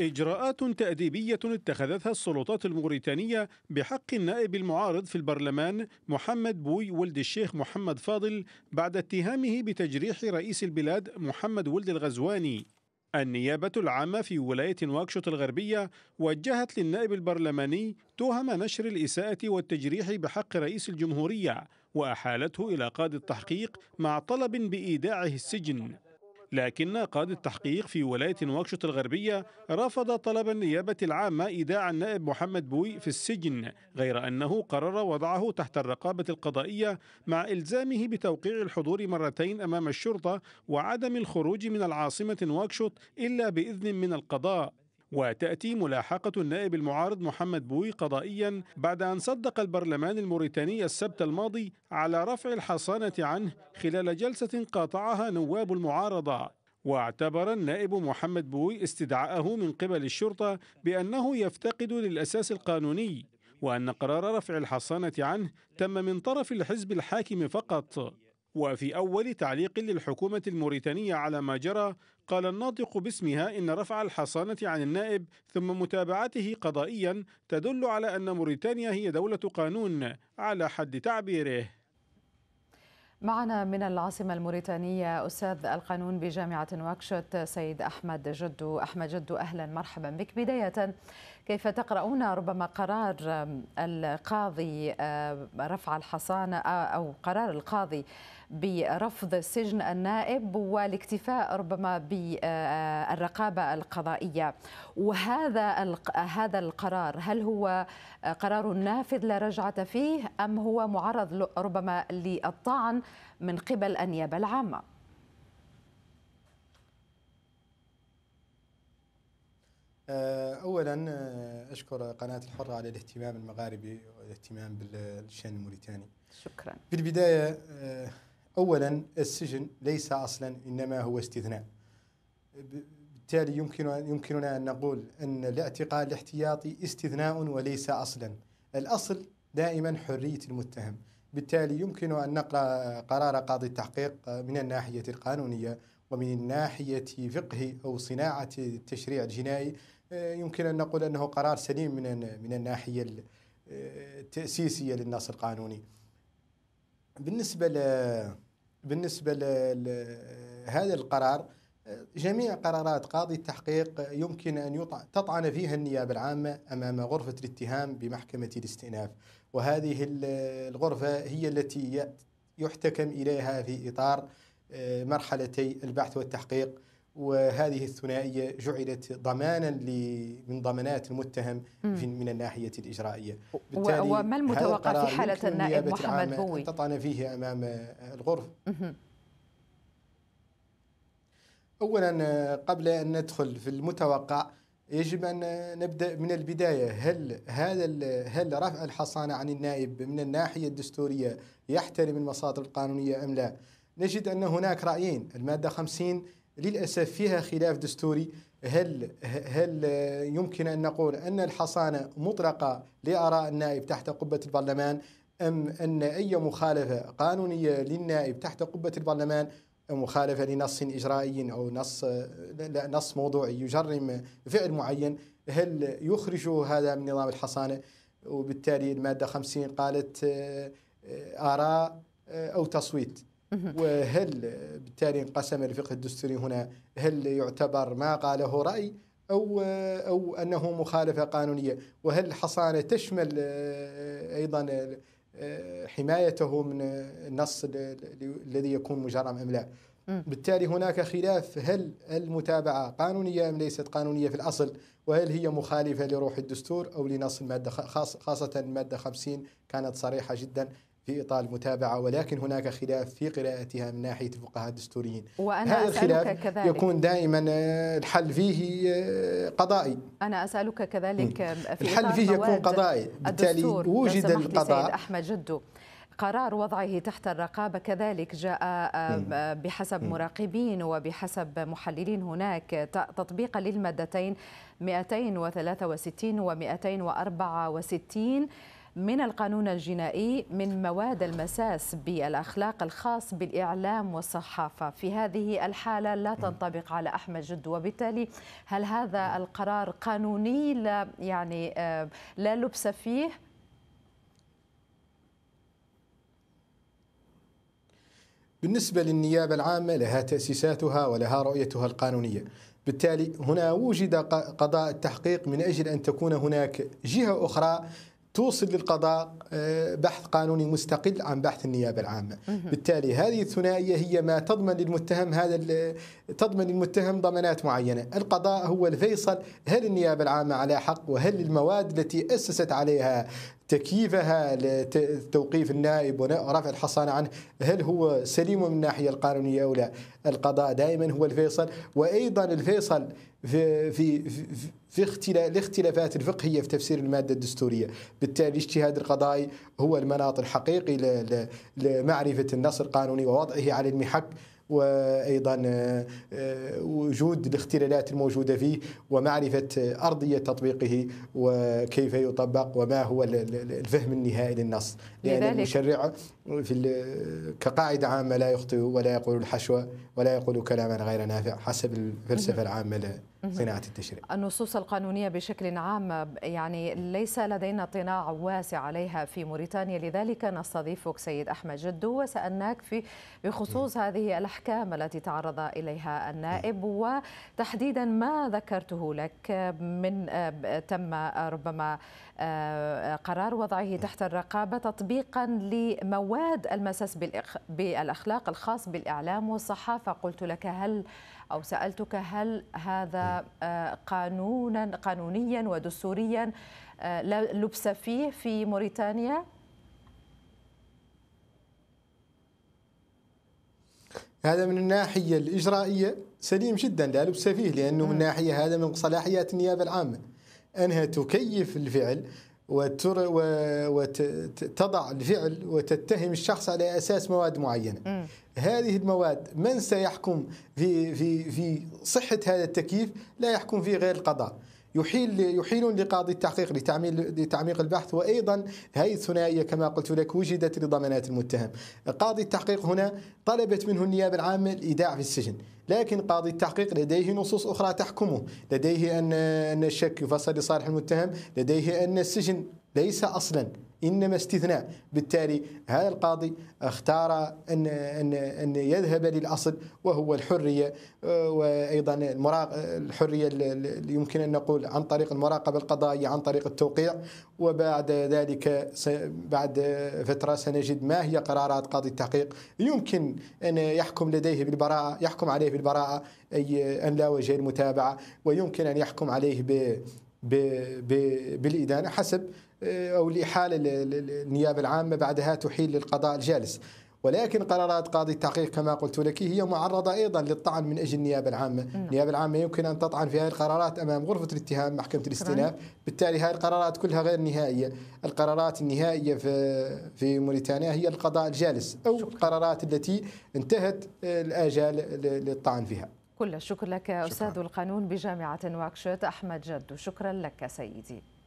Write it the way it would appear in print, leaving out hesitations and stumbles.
إجراءات تأديبية اتخذتها السلطات الموريتانية بحق النائب المعارض في البرلمان محمد بوي ولد الشيخ محمد فاضل بعد اتهامه بتجريح رئيس البلاد محمد ولد الغزواني. النيابة العامة في ولاية نواكشوط الغربية وجهت للنائب البرلماني تهم نشر الإساءة والتجريح بحق رئيس الجمهورية وأحالته إلى قاضي التحقيق مع طلب بإيداعه السجن، لكن قاضي التحقيق في ولاية نواكشوط الغربية رفض طلب النيابة العامة إيداع النائب محمد بوي في السجن، غير أنه قرر وضعه تحت الرقابة القضائية مع إلزامه بتوقيع الحضور مرتين أمام الشرطة وعدم الخروج من العاصمة نواكشوط إلا بإذن من القضاء. وتأتي ملاحقة النائب المعارض محمد بوي قضائيا بعد أن صدق البرلمان الموريتاني السبت الماضي على رفع الحصانة عنه خلال جلسة قاطعها نواب المعارضة، واعتبر النائب محمد بوي استدعاءه من قبل الشرطة بأنه يفتقد للأساس القانوني، وأن قرار رفع الحصانة عنه تم من طرف الحزب الحاكم فقط. وفي أول تعليق للحكومة الموريتانية على ما جرى، قال الناطق باسمها إن رفع الحصانة عن النائب ثم متابعته قضائيا تدل على أن موريتانيا هي دولة قانون على حد تعبيره. معنا من العاصمة الموريتانية أستاذ القانون بجامعة نواكشوط سيد أحمد جدو. أحمد جدو، أهلا مرحبا بك. بداية، كيف تقرؤون ربما قرار القاضي رفع الحصانة أو قرار القاضي برفض سجن النائب والاكتفاء ربما بالرقابة القضائية، وهذا القرار هل هو قرار نافذ لا رجعة فيه أم هو معرض ربما للطعن من قبل النيابة العامة؟ أولا أشكر قناة الحرة على الاهتمام المغاربي والاهتمام بالشأن الموريتاني. شكرا. في البداية، أولا السجن ليس أصلا، إنما هو استثناء، بالتالي يمكننا أن نقول أن الاعتقال الاحتياطي استثناء وليس أصلا. الأصل دائما حرية المتهم، بالتالي يمكن أن نقرأ قرار قاضي التحقيق من الناحية القانونية ومن ناحية فقه أو صناعة التشريع الجنائي. يمكن أن نقول أنه قرار سليم من الناحية التأسيسية للنص القانوني. بالنسبة لهذا القرار، جميع قرارات قاضي التحقيق يمكن أن تطعن فيها النيابة العامة أمام غرفة الاتهام بمحكمة الاستئناف، وهذه الغرفة هي التي يحتكم إليها في إطار مرحلتي البحث والتحقيق، وهذه الثنائية جعلت ضمانا من ضمانات المتهم من الناحية الإجرائية. وما المتوقع في حالة النائب محمد بوي تطعن فيه أمام الغرفة؟ أولا، قبل أن ندخل في المتوقع يجب أن نبدأ من البداية. هل رفع الحصانة عن النائب من الناحية الدستورية يحترم المصادر القانونية أم لا؟ نجد أن هناك رأيين. المادة 50 للأسف فيها خلاف دستوري. هل يمكن أن نقول أن الحصانة مطلقة لآراء النائب تحت قبة البرلمان، أم أن أي مخالفة قانونية للنائب تحت قبة البرلمان مخالفة لنص إجرائي أو نص موضوعي يجرم فعل معين؟ هل يخرج هذا من نظام الحصانة؟ وبالتالي المادة 50 قالت آراء أو تصويت. وهل بالتالي انقسم الفقه الدستوري هنا؟ هل يعتبر ما قاله رأي أو أنه مخالفة قانونية؟ وهل الحصانة تشمل أيضا حمايته من النص الذي يكون مجرم أم لا؟ بالتالي هناك خلاف. هل المتابعة قانونية أم ليست قانونية في الأصل؟ وهل هي مخالفة لروح الدستور أو لنص المادة، خاصة المادة 50 كانت صريحة جدا في إطار المتابعة، ولكن هناك خلاف في قراءتها من ناحية الفقهاء الدستوريين. هذا الخلاف يكون دائما الحل فيه قضائي. أنا أسألك كذلك في الحل فيه يكون قضائي، بالتالي وجد القضاء. سيد أحمد جدو، قرار وضعه تحت الرقابة كذلك جاء بحسب مراقبين وبحسب محللين هناك تطبيقا للمادتين 263 و 264 من القانون الجنائي من مواد المساس بالأخلاق الخاص بالإعلام والصحافة. في هذه الحالة لا تنطبق على أحمد جدو، وبالتالي هل هذا القرار قانوني لا لبس فيه؟ بالنسبة للنيابة العامة لها تأسيساتها ولها رؤيتها القانونية، بالتالي هنا وجد قضاء التحقيق من أجل أن تكون هناك جهة أخرى توصل للقضاء بحث قانوني مستقل عن بحث النيابة العامة. بالتالي هذه الثنائية هي ما تضمن للمتهم ضمانات معينة. القضاء هو الفيصل، هل النيابة العامة على حق، وهل المواد التي أسست عليها تكييفها لتوقيف النائب ورفع الحصانة عنه هل هو سليم من الناحية القانونية أو لا؟ القضاء دائما هو الفيصل، وأيضا الفيصل في في في, في الاختلافات الفقهية في تفسير المادة الدستورية. بالتالي الاجتهاد القضائي هو المناط الحقيقي لمعرفة النص القانوني ووضعه على المحك، وأيضا وجود الاختلالات الموجودة فيه ومعرفة أرضية تطبيقه وكيف يطبق وما هو الفهم النهائي للنص، لأن المشرع كقاعدة عامة لا يخطئ ولا يقول الحشوة ولا يقول كلاما غير نافع حسب الفلسفة العامة لصناعة التشريع. النصوص القانونية بشكل عام ليس لدينا اطلاع واسع عليها في موريتانيا، لذلك نستضيفك سيد أحمد جدو وسألناك بخصوص هذه الأحكام التي تعرض إليها النائب، وتحديدا ما ذكرته لك من تم ربما قرار وضعه تحت الرقابة تطبيقا لمواد المساس بالأخلاق الخاص بالإعلام والصحافة. قلت لك سألتك هل هذا قانونيا ودستوريا لا لبس فيه في موريتانيا؟ هذا من الناحية الإجرائية سليم جدا، لا لبس فيه، لأنه من ناحية هذا من صلاحيات النيابة العامة أنها تكيف الفعل وتضع الفعل وتتهم الشخص على أساس مواد معينة. هذه المواد من سيحكم في صحة هذا التكييف لا يحكم فيه غير القضاء. يحيلون لقاضي التحقيق لتعميق البحث، وايضا هذه الثنائيه كما قلت لك وجدت لضمانات المتهم. قاضي التحقيق هنا طلبت منه النيابه العامه الايداع في السجن، لكن قاضي التحقيق لديه نصوص اخرى تحكمه، لديه ان الشك يفصل لصالح المتهم، لديه ان السجن ليس اصلا انما استثناء. بالتالي هذا القاضي اختار ان يذهب للاصل وهو الحريه، وايضا الحريه اللي يمكن ان نقول عن طريق المراقبه القضائيه عن طريق التوقيع. وبعد ذلك بعد فتره سنجد ما هي قرارات قاضي التحقيق، يمكن ان يحكم عليه بالبراءه، اي ان لا وجه المتابعه، ويمكن ان يحكم عليه بالإدانة حسب أو الإحالة. النيابة العامة بعدها تحيل للقضاء الجالس، ولكن قرارات قاضي التحقيق كما قلت لك هي معرضة أيضا للطعن من أجل النيابة العامة. النيابة العامة يمكن أن تطعن في هذه القرارات أمام غرفة الاتهام محكمة الاستئناف، بالتالي هذه القرارات كلها غير نهائية. القرارات النهائية في موريتانيا هي القضاء الجالس أو القرارات التي انتهت الآجال للطعن فيها. كل الشكر لك أستاذ القانون بجامعة نواكشوط أحمد جدو، شكرا لك سيدي.